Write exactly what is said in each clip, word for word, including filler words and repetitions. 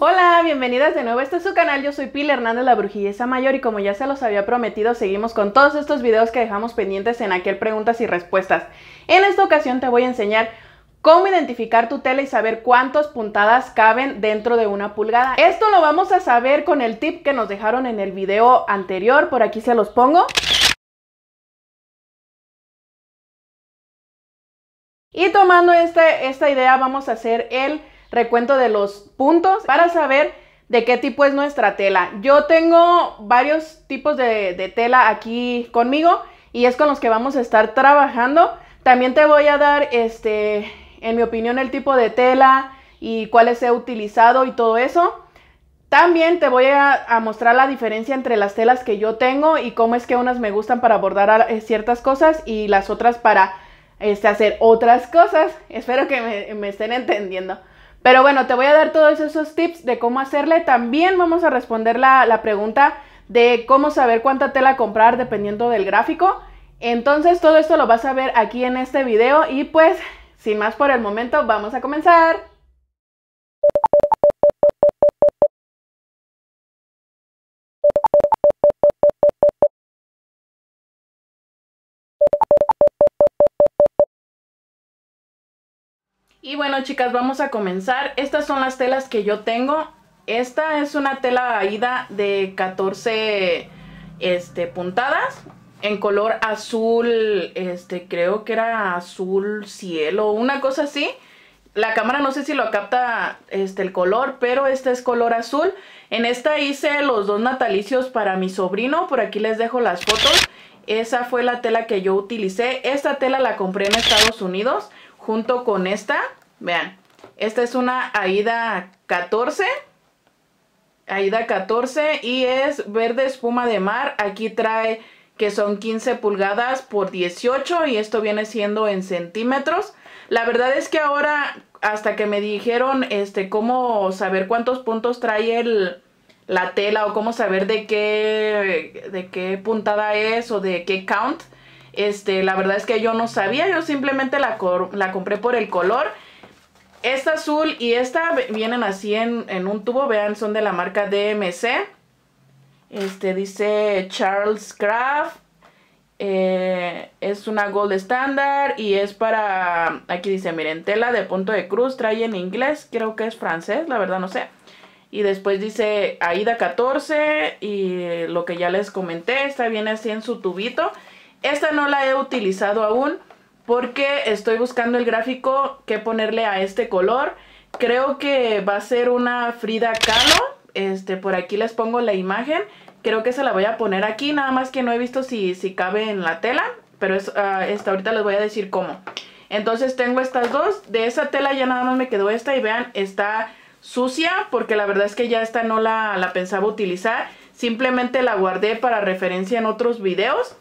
Hola, bienvenidas de nuevo, este es su canal, yo soy Pilar Hernández, la Brujilleza Mayor, y como ya se los había prometido, seguimos con todos estos videos que dejamos pendientes en aquel Preguntas y Respuestas. En esta ocasión te voy a enseñar cómo identificar tu tela y saber cuántas puntadas caben dentro de una pulgada. Esto lo vamos a saber con el tip que nos dejaron en el video anterior, por aquí se los pongo. Y tomando esta, esta idea vamos a hacer el recuento de los puntos para saber de qué tipo es nuestra tela. Yo tengo varios tipos de, de tela aquí conmigo y es con los que vamos a estar trabajando. También te voy a dar, este, en mi opinión, el tipo de tela y cuáles he utilizado y todo eso. También te voy a, a mostrar la diferencia entre las telas que yo tengo y cómo es que unas me gustan para bordar ciertas cosas y las otras para este, hacer otras cosas. Espero que me, me estén entendiendo. Pero bueno, te voy a dar todos esos tips de cómo hacerle. También vamos a responder la, la pregunta de cómo saber cuánta tela comprar dependiendo del gráfico. Entonces todo esto lo vas a ver aquí en este video y pues sin más por el momento, vamos a comenzar. Y bueno, chicas, vamos a comenzar. Estas son las telas que yo tengo. Esta es una tela AIDA de catorce este, puntadas en color azul, este creo que era azul cielo, una cosa así. La cámara no sé si lo capta este, el color, pero este es color azul. En esta hice los dos natalicios para mi sobrino, por aquí les dejo las fotos. Esa fue la tela que yo utilicé. Esta tela la compré en Estados Unidos junto con esta, vean, esta es una AIDA catorce, AIDA catorce y es verde espuma de mar. Aquí trae que son quince pulgadas por dieciocho y esto viene siendo en centímetros. La verdad es que ahora hasta que me dijeron este, cómo saber cuántos puntos trae el, la tela o cómo saber de qué, de qué puntada es o de qué count. Este, la verdad es que yo no sabía, yo simplemente la, la compré por el color. Esta azul y esta vienen así en, en un tubo, vean, son de la marca D M C. Este dice Charles Craft, eh, es una gold standard y es para, aquí dice, miren, tela de punto de cruz, trae en inglés, creo que es francés, la verdad no sé. Y después dice AIDA catorce y lo que ya les comenté, esta viene así en su tubito. Esta no la he utilizado aún porque estoy buscando el gráfico que ponerle a este color. Creo que va a ser una Frida Kahlo. Este, por aquí les pongo la imagen. Creo que se la voy a poner aquí. Nada más que no he visto si, si cabe en la tela. Pero es, uh, esta, ahorita les voy a decir cómo. Entonces tengo estas dos. De esa tela ya nada más me quedó esta. Y vean, está sucia porque la verdad es que ya esta no la, la pensaba utilizar. Simplemente la guardé para referencia en otros videos.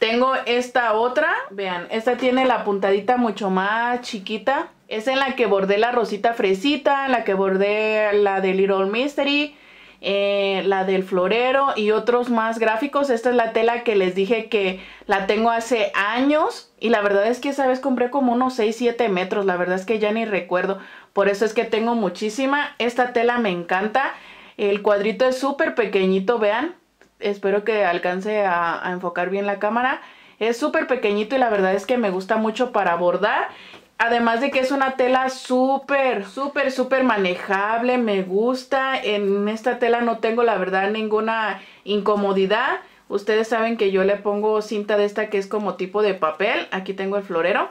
Tengo esta otra, vean, esta tiene la puntadita mucho más chiquita. Es en la que bordé la rosita fresita, en la que bordé la de Little Mystery, eh, la del florero y otros más gráficos. Esta es la tela que les dije que la tengo hace años y la verdad es que esa vez compré como unos seis siete metros. La verdad es que ya ni recuerdo, por eso es que tengo muchísima. Esta tela me encanta, el cuadrito es súper pequeñito, vean. Espero que alcance a, a enfocar bien la cámara. Es súper pequeñito y la verdad es que me gusta mucho para bordar. Además de que es una tela súper, súper, súper manejable. Me gusta. En esta tela no tengo la verdad ninguna incomodidad. Ustedes saben que yo le pongo cinta de esta que es como tipo de papel. Aquí tengo el florero.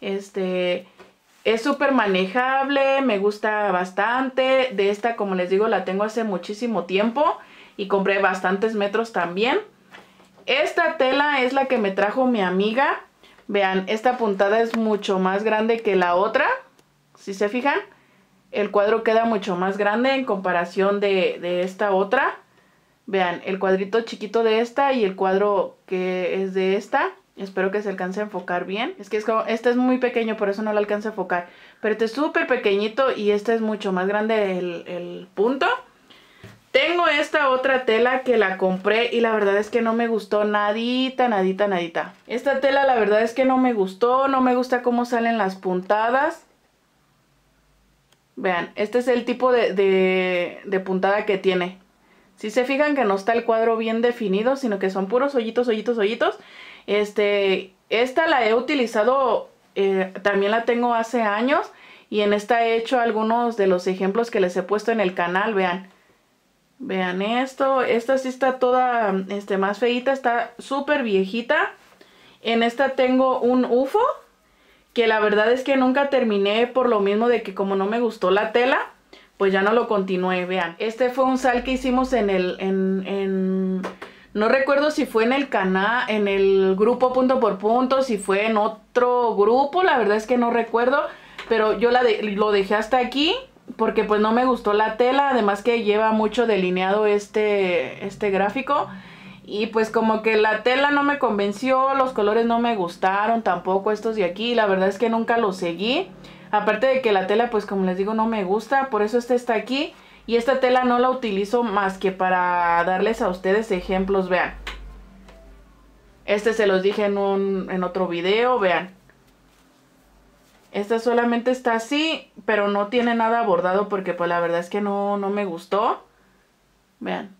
Este... Es súper manejable. Me gusta bastante. De esta, como les digo, la tengo hace muchísimo tiempo. Y compré bastantes metros también. Esta tela es la que me trajo mi amiga. Vean, esta puntada es mucho más grande que la otra. Si se fijan, el cuadro queda mucho más grande en comparación de, de esta otra. Vean, el cuadrito chiquito de esta y el cuadro que es de esta. Espero que se alcance a enfocar bien. Es que es como, este es muy pequeño, por eso no lo alcanza a enfocar. Pero este es súper pequeñito y este es mucho más grande el, el punto. Tengo esta otra tela que la compré y la verdad es que no me gustó nadita, nadita, nadita. Esta tela la verdad es que no me gustó, no me gusta cómo salen las puntadas. Vean, este es el tipo de, de, de puntada que tiene. Si se fijan que no está el cuadro bien definido, sino que son puros hoyitos, hoyitos, hoyitos. Este, esta la he utilizado, eh, también la tengo hace años. Y en esta he hecho algunos de los ejemplos que les he puesto en el canal, vean. Vean esto, esta sí está toda este, más feíta, está súper viejita. En esta tengo un U F O, que la verdad es que nunca terminé por lo mismo de que como no me gustó la tela, pues ya no lo continué, vean. Este fue un sal que hicimos en el... En, en, no recuerdo si fue en el canal, en el grupo punto por punto, si fue en otro grupo, la verdad es que no recuerdo. Pero yo la de, lo dejé hasta aquí porque pues no me gustó la tela. Además que lleva mucho delineado este, este gráfico. Y pues como que la tela no me convenció, los colores no me gustaron tampoco estos de aquí. La verdad es que nunca los seguí. Aparte de que la tela pues como les digo no me gusta, por eso este está aquí. Y esta tela no la utilizo más que para darles a ustedes ejemplos, vean. Este se los dije en, un, en otro video, vean. Esta solamente está así, pero no tiene nada bordado porque pues la verdad es que no, no me gustó. Vean.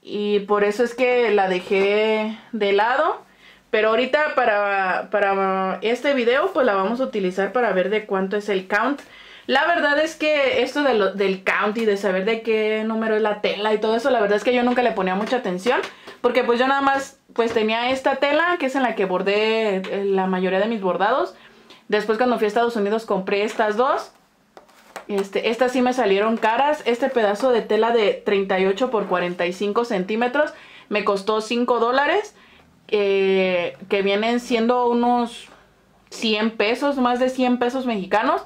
Y por eso es que la dejé de lado. Pero ahorita para, para este video pues la vamos a utilizar para ver de cuánto es el count. La verdad es que esto de lo, del count y de saber de qué número es la tela y todo eso, la verdad es que yo nunca le ponía mucha atención. Porque pues yo nada más pues tenía esta tela que es en la que bordé la mayoría de mis bordados. Después cuando fui a Estados Unidos compré estas dos. Este, estas sí me salieron caras. Este pedazo de tela de treinta y ocho por cuarenta y cinco centímetros me costó cinco dólares. Eh, que vienen siendo unos cien pesos, más de cien pesos mexicanos.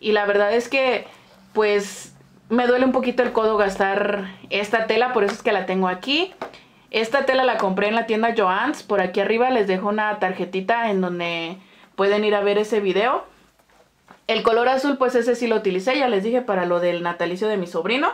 Y la verdad es que pues me duele un poquito el codo gastar esta tela. Por eso es que la tengo aquí. Esta tela la compré en la tienda Joann's. Por aquí arriba les dejo una tarjetita en donde... pueden ir a ver ese video. El color azul pues ese sí lo utilicé, ya les dije, para lo del natalicio de mi sobrino.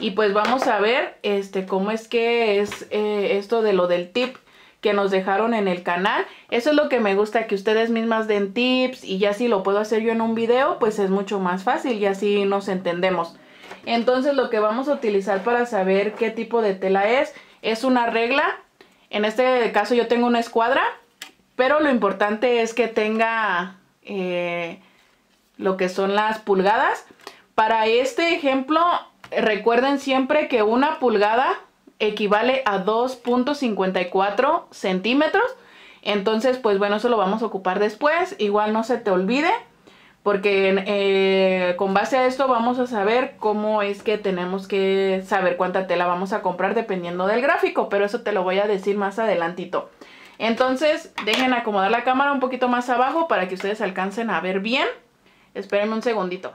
Y pues vamos a ver este, cómo es que es eh, esto de lo del tip que nos dejaron en el canal. Eso es lo que me gusta, que ustedes mismas den tips y ya si lo puedo hacer yo en un video pues es mucho más fácil y así nos entendemos. Entonces lo que vamos a utilizar para saber qué tipo de tela es, es una regla. En este caso yo tengo una escuadra. Pero lo importante es que tenga eh, lo que son las pulgadas. Para este ejemplo, recuerden siempre que una pulgada equivale a dos punto cincuenta y cuatro centímetros. Entonces, pues bueno, eso lo vamos a ocupar después. Igual no se te olvide, porque eh, con base a esto vamos a saber cómo es que tenemos que saber cuánta tela vamos a comprar dependiendo del gráfico. Pero eso te lo voy a decir más adelantito. Entonces, dejen acomodar la cámara un poquito más abajo para que ustedes alcancen a ver bien. Espérenme un segundito.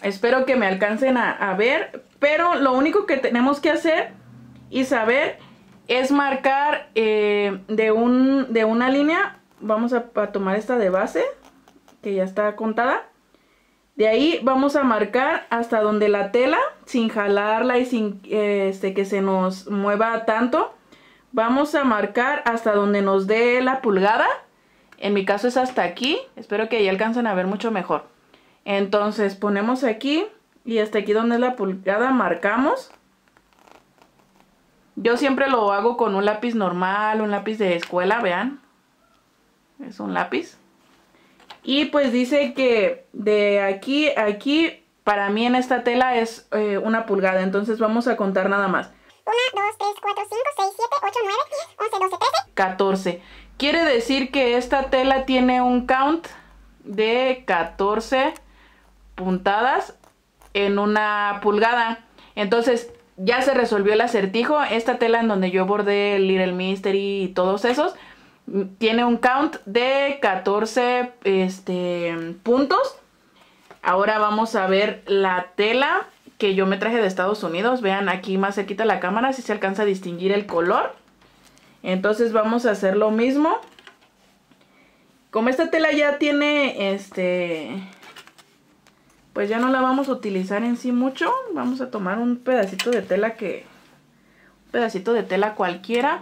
Espero que me alcancen a, a ver. Pero lo único que tenemos que hacer y saber es marcar eh, de, un, de una línea. Vamos a, a tomar esta de base, que ya está contada. De ahí vamos a marcar hasta donde la tela, sin jalarla y sin eh, este, que se nos mueva tanto. Vamos a marcar hasta donde nos dé la pulgada. En mi caso es hasta aquí. Espero que ya alcancen a ver mucho mejor. Entonces ponemos aquí y hasta aquí donde es la pulgada marcamos. Yo siempre lo hago con un lápiz normal, un lápiz de escuela, vean. Es un lápiz. Y pues dice que de aquí a aquí, para mí en esta tela es eh, una pulgada. Entonces vamos a contar nada más. uno, dos, tres, cuatro, cinco, seis, siete, ocho, nueve, diez, once, doce, trece, catorce. Quiere decir que esta tela tiene un count de catorce puntadas en una pulgada. Entonces ya se resolvió el acertijo. Esta tela en donde yo bordé Little Mystery y todos esos tiene un count de catorce este, puntos. Ahora vamos a ver la tela que yo me traje de Estados Unidos. Vean aquí más cerquita la cámara, si se alcanza a distinguir el color. Entonces vamos a hacer lo mismo. Como esta tela ya tiene este... pues ya no la vamos a utilizar en sí mucho. Vamos a tomar un pedacito de tela que... un pedacito de tela cualquiera.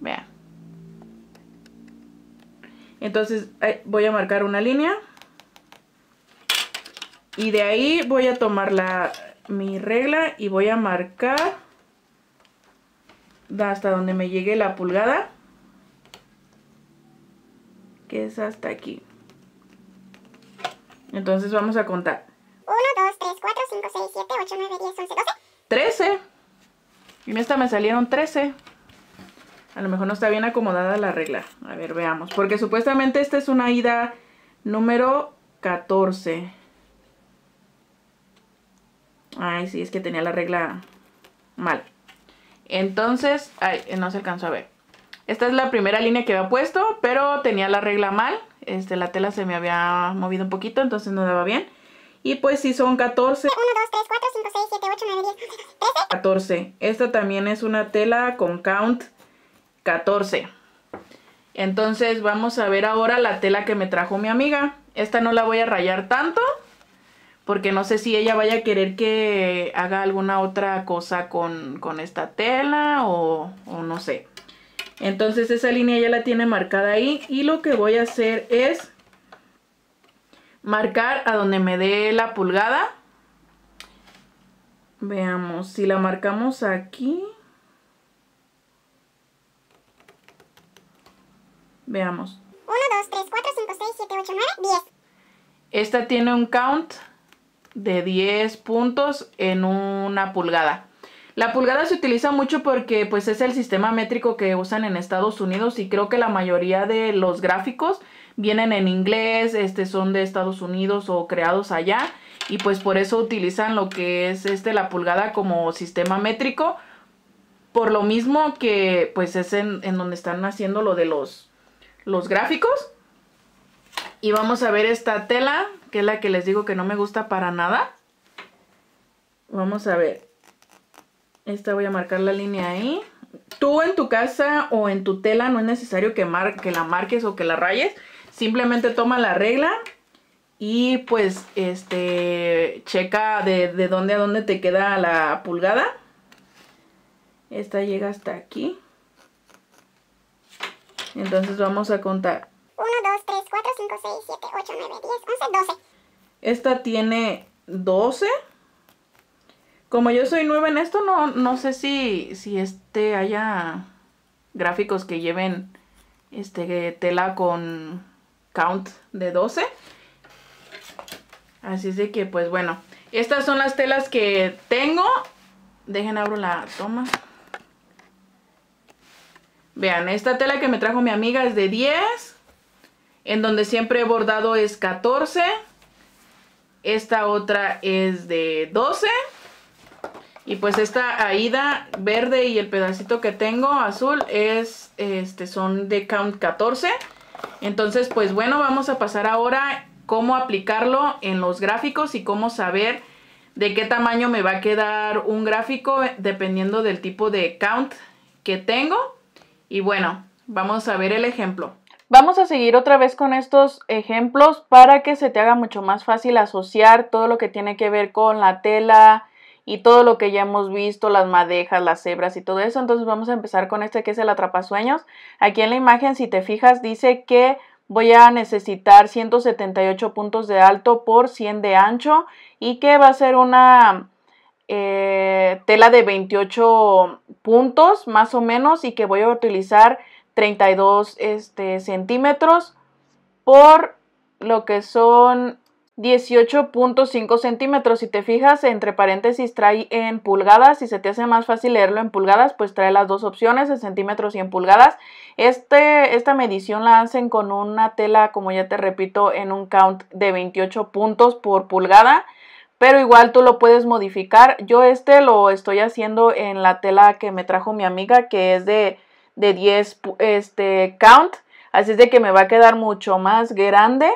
Vean. Entonces voy a marcar una línea. Y de ahí voy a tomar la, mi regla y voy a marcar hasta donde me llegue la pulgada, que es hasta aquí. Entonces vamos a contar. uno, dos, tres, cuatro, cinco, seis, siete, ocho, nueve, diez, once, doce. trece. Y en esta me salieron trece. A lo mejor no está bien acomodada la regla. A ver, veamos. Porque supuestamente esta es una AIDA número catorce. Ay, sí, es que tenía la regla mal. Entonces, ay, no se alcanzó a ver. Esta es la primera línea que había puesto, pero tenía la regla mal. Este, la tela se me había movido un poquito, entonces no daba bien. Y pues sí son catorce. uno, dos, tres, cuatro, cinco, seis, siete, ocho, nueve, diez, trece. catorce. Esta también es una tela con count catorce. Entonces vamos a ver ahora la tela que me trajo mi amiga. Esta no la voy a rayar tanto, porque no sé si ella vaya a querer que haga alguna otra cosa con, con esta tela o, o no sé. Entonces esa línea ya la tiene marcada ahí. Y lo que voy a hacer es marcar a donde me dé la pulgada. Veamos, si la marcamos aquí. Veamos. uno, dos, tres, cuatro, cinco, seis, siete, ocho, nueve, diez. Esta tiene un count de diez puntos en una pulgada. La pulgada se utiliza mucho porque pues es el sistema métrico que usan en Estados Unidos, y creo que la mayoría de los gráficos vienen en inglés, este, son de Estados Unidos o creados allá, y pues por eso utilizan lo que es este la pulgada como sistema métrico, por lo mismo que pues es en, en donde están haciendo lo de los, los gráficos. Y vamos a ver esta tela, que es la que les digo que no me gusta para nada. Vamos a ver. Esta voy a marcar la línea ahí. Tú en tu casa o en tu tela no es necesario que, mar que la marques o que la rayes. Simplemente toma la regla y pues este checa de, de dónde a dónde te queda la pulgada. Esta llega hasta aquí. Entonces vamos a contar. uno, dos, tres, cuatro, cinco, seis, siete, ocho, nueve, diez, once, doce. Esta tiene doce. Como yo soy nueva en esto, no, no sé si, si este haya gráficos que lleven este tela con count de doce. Así es de que, pues bueno, estas son las telas que tengo. Dejen, abro la toma. Vean, esta tela que me trajo mi amiga es de diez. En donde siempre he bordado es catorce. Esta otra es de doce. Y pues esta AIDA verde y el pedacito que tengo azul es, este, son de count catorce. Entonces pues bueno, vamos a pasar ahora cómo aplicarlo en los gráficos y cómo saber de qué tamaño me va a quedar un gráfico dependiendo del tipo de count que tengo. Y bueno, vamos a ver el ejemplo. Vamos a seguir otra vez con estos ejemplos para que se te haga mucho más fácil asociar todo lo que tiene que ver con la tela y todo lo que ya hemos visto, las madejas, las hebras y todo eso. Entonces vamos a empezar con este que es el atrapasueños. Aquí en la imagen, si te fijas, dice que voy a necesitar ciento setenta y ocho puntos de alto por cien de ancho, y que va a ser una eh, tela de veintiocho puntos más o menos, y que voy a utilizar treinta y dos este, centímetros por lo que son dieciocho punto cinco centímetros. Si te fijas, entre paréntesis trae en pulgadas. Si se te hace más fácil leerlo en pulgadas, pues trae las dos opciones, en centímetros y en pulgadas. Este, esta medición la hacen con una tela, como ya te repito, en un count de veintiocho puntos por pulgada, pero igual tú lo puedes modificar. Yo este lo estoy haciendo en la tela que me trajo mi amiga, que es de, de diez este, count, así es de que me va a quedar mucho más grande.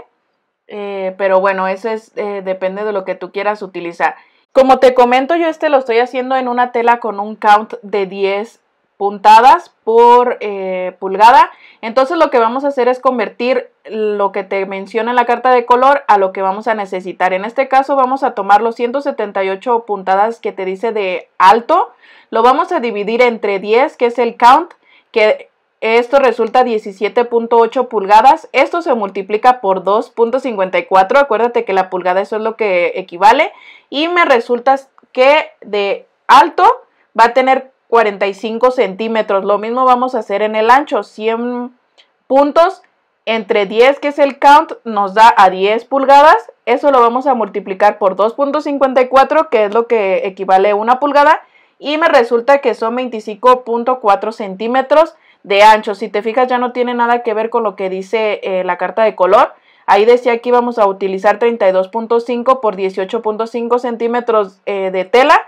Eh, pero bueno, eso es, eh, depende de lo que tú quieras utilizar. Como te comento, yo este lo estoy haciendo en una tela con un count de diez puntadas por eh, pulgada. Entonces lo que vamos a hacer es convertir lo que te menciona en la carta de color a lo que vamos a necesitar. En este caso vamos a tomar los ciento setenta y ocho puntadas que te dice de alto. Lo vamos a dividir entre diez, que es el count, que Esto resulta diecisiete punto ocho pulgadas. Esto se multiplica por dos punto cincuenta y cuatro. Acuérdate que la pulgada eso es lo que equivale. Y me resulta que de alto va a tener cuarenta y cinco centímetros. Lo mismo vamos a hacer en el ancho. cien puntos entre diez, que es el count, nos da a diez pulgadas. Eso lo vamos a multiplicar por dos punto cincuenta y cuatro, que es lo que equivale a una pulgada. Y me resulta que son veinticinco punto cuatro centímetros de ancho. Si te fijas, ya no tiene nada que ver con lo que dice eh, la carta de color. Ahí decía que íbamos a utilizar treinta y dos punto cinco por dieciocho punto cinco centímetros eh, de tela.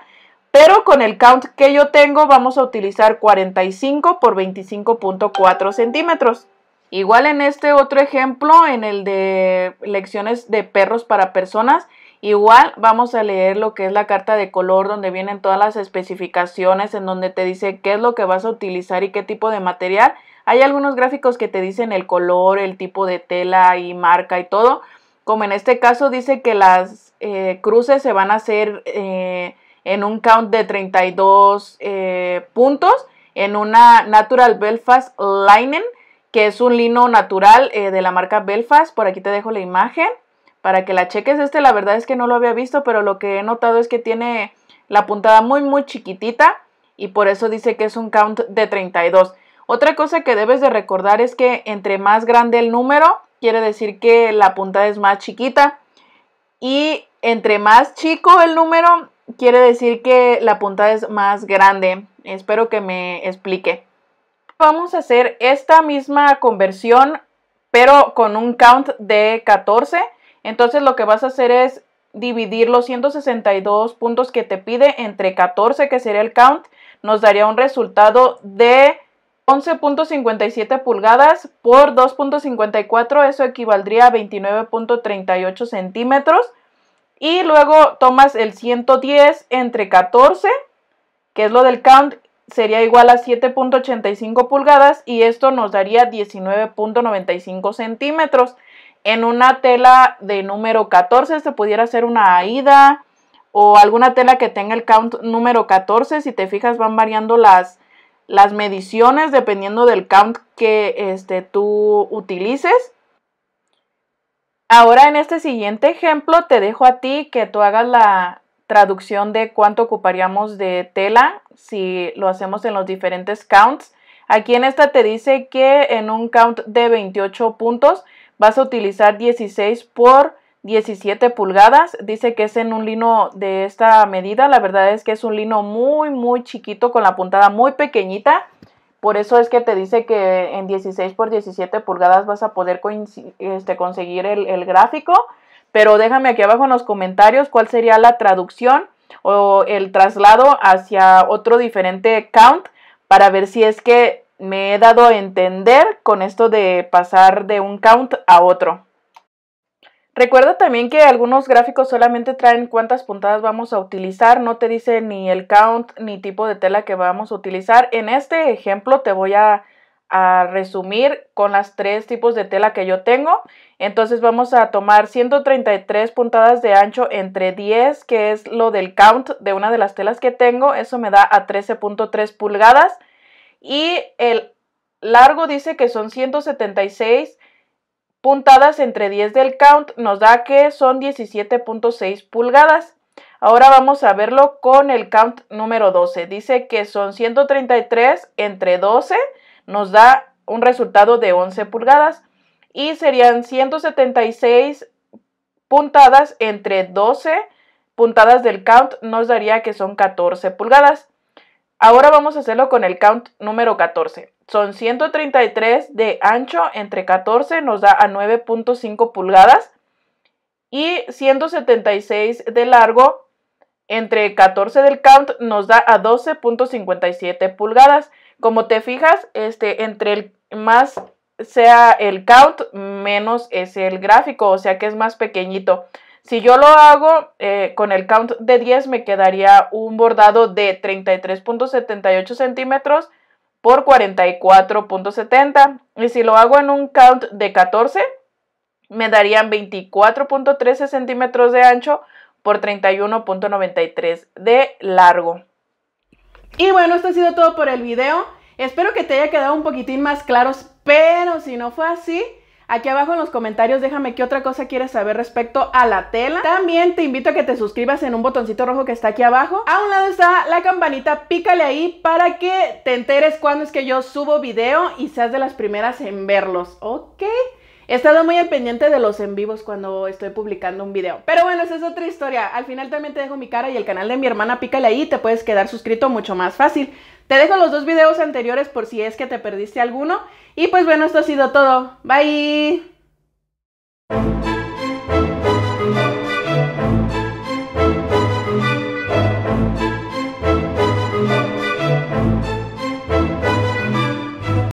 Pero con el count que yo tengo vamos a utilizar cuarenta y cinco por veinticinco punto cuatro centímetros. Igual en este otro ejemplo, en el de lecciones de perros para personas, igual vamos a leer lo que es la carta de color, donde vienen todas las especificaciones, en donde te dice qué es lo que vas a utilizar y qué tipo de material. Hay algunos gráficos que te dicen el color, el tipo de tela y marca y todo. Como en este caso dice que las eh, cruces se van a hacer eh, en un count de treinta y dos eh, puntos, en una Natural Belfast Linen, que es un lino natural eh, de la marca Belfast. Por aquí te dejo la imagen para que la cheques. Este la verdad es que no lo había visto, pero lo que he notado es que tiene la puntada muy muy chiquitita y por eso dice que es un count de treinta y dos. Otra cosa que debes de recordar es que entre más grande el número, quiere decir que la puntada es más chiquita. Y entre más chico el número, quiere decir que la puntada es más grande. Espero que me explique. Vamos a hacer esta misma conversión, pero con un count de catorce. Entonces lo que vas a hacer es dividir los ciento sesenta y dos puntos que te pide entre catorce, que sería el count. Nos daría un resultado de once punto cincuenta y siete pulgadas por dos punto cincuenta y cuatro. Eso equivaldría a veintinueve punto treinta y ocho centímetros. Y luego tomas el ciento diez entre catorce, que es lo del count, sería igual a siete punto ochenta y cinco pulgadas, y esto nos daría diecinueve punto noventa y cinco centímetros. En una tela de número catorce, se pudiera hacer una AIDA o alguna tela que tenga el count número catorce. Si te fijas, van variando las, las mediciones dependiendo del count que este, tú utilices. Ahora en este siguiente ejemplo te dejo a ti que tú hagas la traducción de cuánto ocuparíamos de tela si lo hacemos en los diferentes counts. Aquí en esta te dice que en un count de veintiocho puntos vas a utilizar dieciséis por diecisiete pulgadas. Dice que es en un lino de esta medida. La verdad es que es un lino muy muy chiquito con la puntada muy pequeñita. Por eso es que te dice que en dieciséis por diecisiete pulgadas vas a poder este, conseguir el, el gráfico. Pero déjame aquí abajo en los comentarios cuál sería la traducción o el traslado hacia otro diferente count para ver si es que me he dado a entender con esto de pasar de un count a otro. Recuerda también que algunos gráficos solamente traen cuántas puntadas vamos a utilizar, no te dice ni el count ni tipo de tela que vamos a utilizar. En este ejemplo te voy a, a resumir con las tres tipos de tela que yo tengo. Entonces vamos a tomar ciento treinta y tres puntadas de ancho entre diez, que es lo del count de una de las telas que tengo. Eso me da a trece punto tres pulgadas. Y el largo dice que son ciento setenta y seis puntadas entre diez del count, nos da que son diecisiete punto seis pulgadas. Ahora vamos a verlo con el count número doce. Dice que son ciento treinta y tres entre doce, nos da un resultado de once pulgadas. Y serían ciento setenta y seis puntadas entre doce puntadas del count, nos daría que son catorce pulgadas. Ahora vamos a hacerlo con el count número catorce. Son ciento treinta y tres de ancho entre catorce, nos da a nueve punto cinco pulgadas. Y ciento setenta y seis de largo entre catorce del count nos da a doce punto cincuenta y siete pulgadas. Como te fijas, este, entre el más sea el count, menos es el gráfico, o sea que es más pequeñito. Si yo lo hago eh, con el count de diez, me quedaría un bordado de treinta y tres punto setenta y ocho centímetros por cuarenta y cuatro punto setenta. Y si lo hago en un count de catorce, me darían veinticuatro punto trece centímetros de ancho por treinta y uno punto noventa y tres de largo. Y bueno, esto ha sido todo por el video. Espero que te haya quedado un poquitín más claros, pero si no fue así, aquí abajo en los comentarios déjame qué otra cosa quieres saber respecto a la tela. También te invito a que te suscribas en un botoncito rojo que está aquí abajo. A un lado está la campanita, pícale ahí para que te enteres cuando es que yo subo video y seas de las primeras en verlos, ¿ok? He estado muy al pendiente de los en vivos cuando estoy publicando un video. Pero bueno, esa es otra historia. Al final también te dejo mi cara y el canal de mi hermana, pícale ahí, te puedes quedar suscrito mucho más fácil. Te dejo los dos videos anteriores por si es que te perdiste alguno. Y pues bueno, esto ha sido todo. Bye.